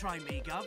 Try me, Gov.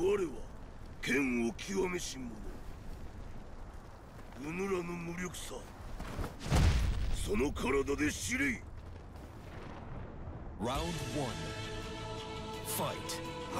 我は剣を極めし者。うぬらの無力さ。その体で知れ。Round 1 Fight. 2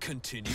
Continue.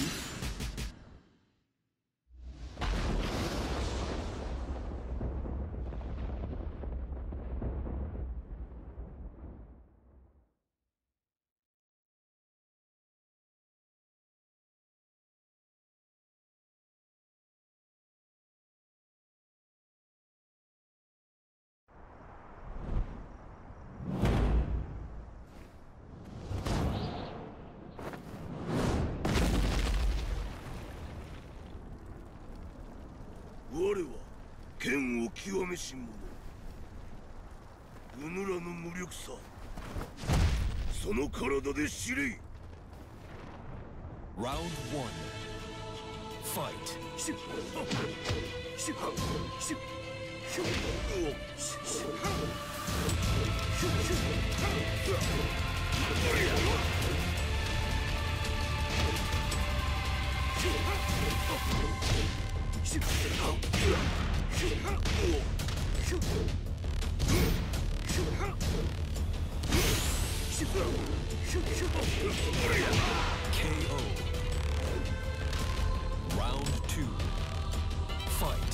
Round 1. Fight. KO. Round 2. Fight. KO. Round 3. Fight.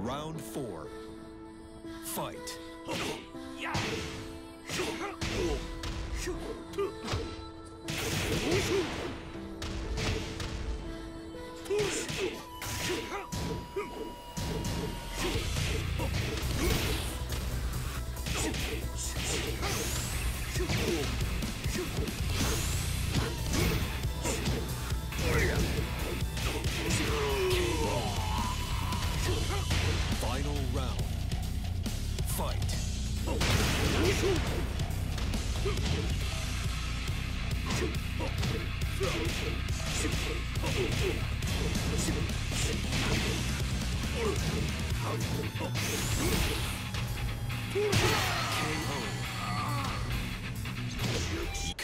Round 4. Fight. KO.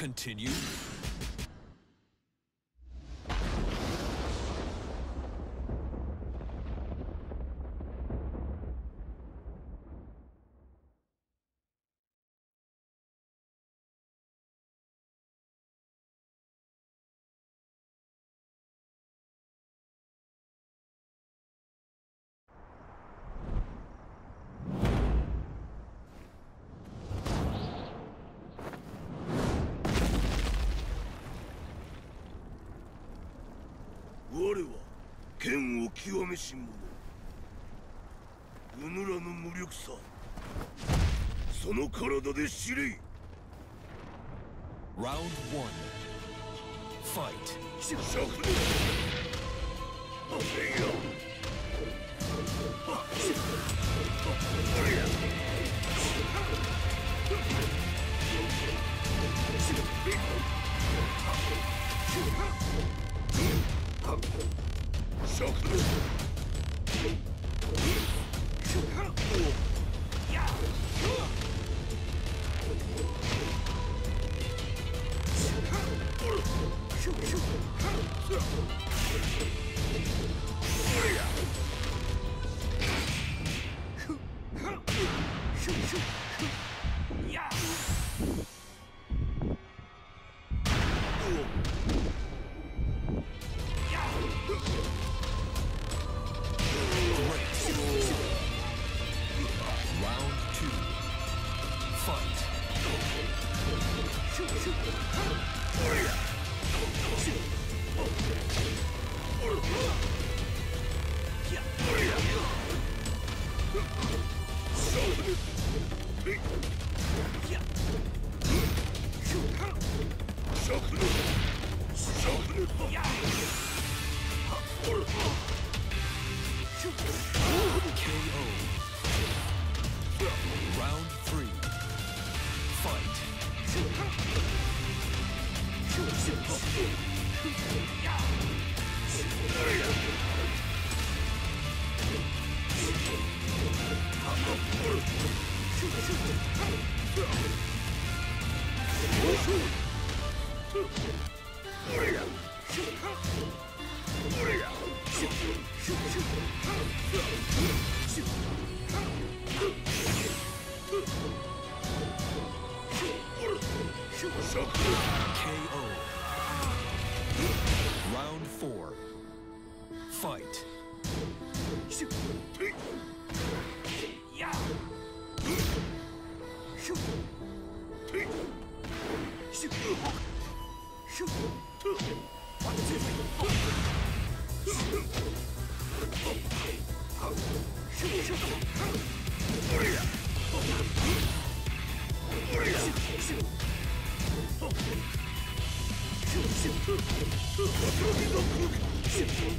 Continue. Round one. Fight. KO.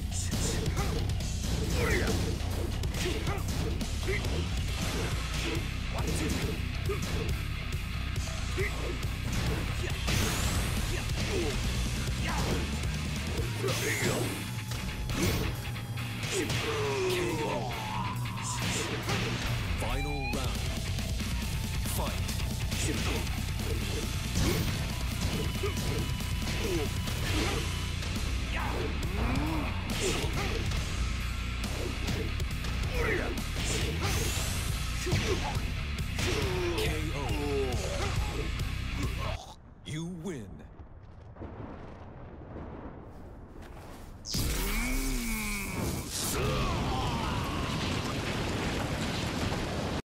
You win.